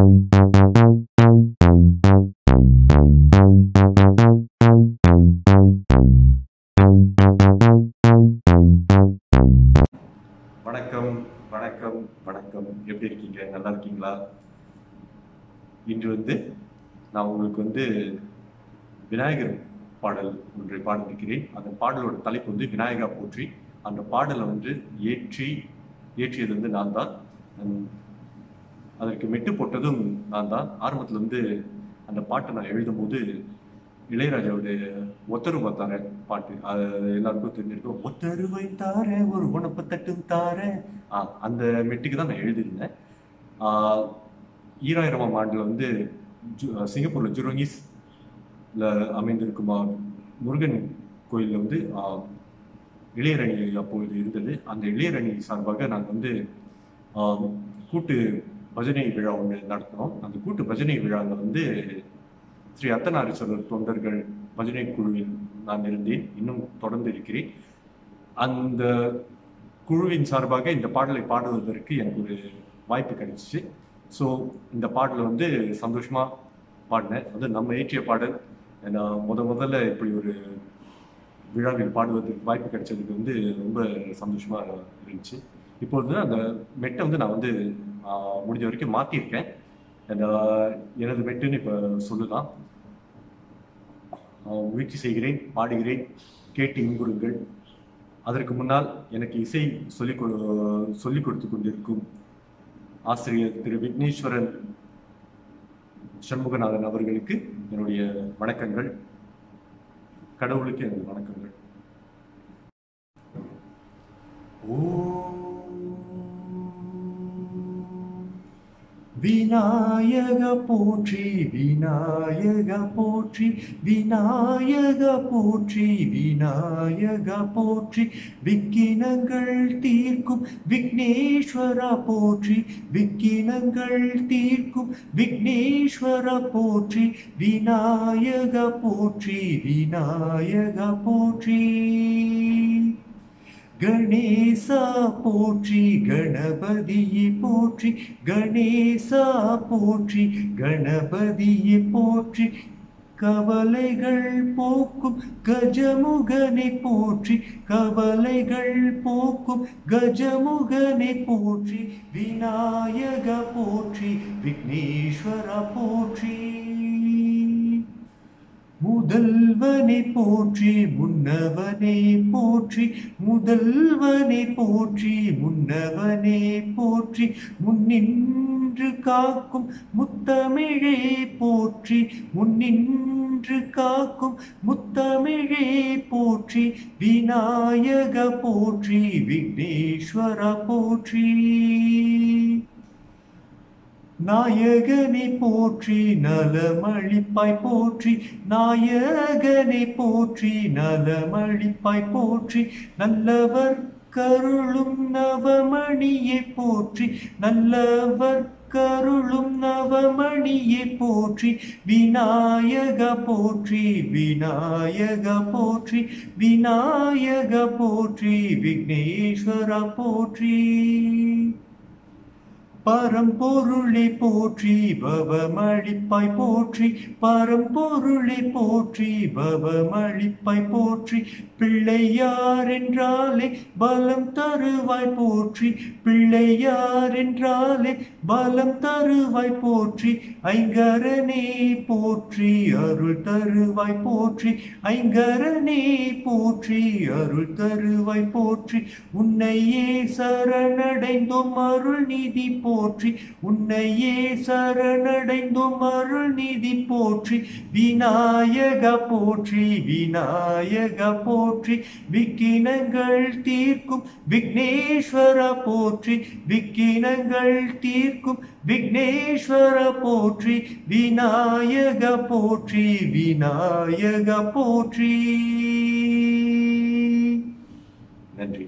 வணக்கம் எப்படி இருக்கீங்க? நல்லா இருக்கீங்களா? இன்று நான் உங்களுக்கு விநாயகர் பாடல் ஒன்றை பாடியிருக்கிறேன். அந்த பாடலோட தலைப்பு விநாயகா போற்றி. அந்த பாடலை ஏற்றியது நான் தான், அதற்கு மெட்டு போட்டதும் நான் தான். ஆரம்பத்தில் அந்த பாட்டை நான் எழுதும்போது இளையராஜாவுடைய ஒத்தரு வைத்தார பாட்டு, அது எல்லாருக்கும் தெரிஞ்சிருக்கோம். ஒத்தரு வைத்தார ஒரு உணப்பு தட்டும் தார, அந்த மெட்டுக்கு தான் நான் எழுதியிருந்தேன். 2000ஆம் ஆண்டில் சிங்கப்பூரில் ஜுரோங்கீஸ்ல அமைந்திருக்கும் முருகன் கோயிலில் இளையரணி அப்போது இருந்தது. அந்த இளையரணி சார்பாக நாங்கள் கூட்டு பஜனை விழா ஒன்று நடத்தினோம். அந்த கூட்டு பஜனை விழாவில் ஸ்ரீ அர்த்தநாரீஸ்வரர் தொண்டர்கள் பஜனை குழுவில் நான் இருந்தேன், இன்னும் தொடர்ந்து இருக்கிறேன். அந்த குழுவின் சார்பாக இந்த பாடலை பாடுவதற்கு எனக்கு ஒரு வாய்ப்பு கிடைச்சிச்சு. ஸோ இந்த பாடலை சந்தோஷமாக பாடினேன். நம்ம ஏற்றிய பாடல். நான் முதல்ல இப்படி ஒரு விழாவில் பாடுவதற்கு வாய்ப்பு கிடைச்சதுக்கு ரொம்ப சந்தோஷமாக இருந்துச்சு. இப்பொழுது அந்த மெட்டை நான் முடிஞ்ச வரைக்கும் மாற்றியிருக்கேன். எனது மெட்டுன்னு இப்போ சொல்லலாம். முயற்சி செய்கிறேன், பாடுகிறேன், கேட்டு இன்புறுங்கள். அதற்கு முன்னால் எனக்கு இசை சொல்லிக் கொடுத்து கொண்டிருக்கும் ஆசிரியர் திரு விக்னேஸ்வரன் சண்முகநாதன் அவர்களுக்கு என்னுடைய வணக்கங்கள். கடவுளுக்கு எனது வணக்கங்கள். விநாயகா போற்றி, விநாயகா போற்றி, விநாயகா போற்றி, விநாயகா போற்றி, விக்கினங்கள் தீர்க்கும் விக்னேஸ்வரா போற்றி, விக்கினங்கள் தீர்க்கும் விக்னேஸ்வரா போற்றி, விநாயகா போற்றி, விநாயகா போற்றி, கணேசா போற்றி, கணபதியை போற்றி, கணேசா போற்றி, கணபதியை போற்றி, கவலைகள் போக்கும் கஜமுகனை போற்றி, கவலைகள் போக்கும் கஜமுகனை போற்றி, விநாயகா போற்றி, விக்னேஸ்வரா போற்றி, முதல்வனை போற்றி, முன்னவனை போற்றி, முதல்வனை போற்றி, முன்னவனை போற்றி, முன்னின்று காக்கும் முத்தமிழே போற்றி, முன்னின்று காக்கும் முத்தமிழே போற்றி, விநாயகா போற்றி, விக்னேஸ்வரா போற்றி, நாயகனை போற்றி, நலமளிப்பாய் போற்றி, நாயகனை போற்றி, நலமளிப்பாய் போற்றி, நல்லவர் கருளும் நவமணியை போற்றி, நல்லவர் கருளும் நவமணியை போற்றி, விநாயகா போற்றி, விநாயகா போற்றி, விநாயகா போற்றி, விக்னேஸ்வரா போற்றி, பரம்பொருளை போற்றி, பவமளிப்பாய் போற்றி, பரம்பொருளை போற்றி, பவமளிப்பாய் போற்றி, பிள்ளையார் என்றாலே பலம் தருவாய் போற்றி, பிள்ளையார் என்றாலே பலம் தருவாய் போற்றி, ஐங்கரனே போற்றி, அருள் தருவாய் போற்றி, ஐங்கரனே போற்றி, அருள் தருவாய் போற்றி, உன்னையே சரணடைந்தோம் அருள் நிதி போற்றி, உன்னையே சரணடைந்தோம் அருள் நிதி போற்றி, விநாயகா போற்றி, விநாயகா போற்றி, விக்கினங்கள் தீர்க்கும் விக்னேஸ்வரா போற்றி, விக்கினங்கள் தீர்க்கும் விக்னேஸ்வரா போற்றி, விநாயகா போற்றி, விநாயகா போற்றி. நன்றி.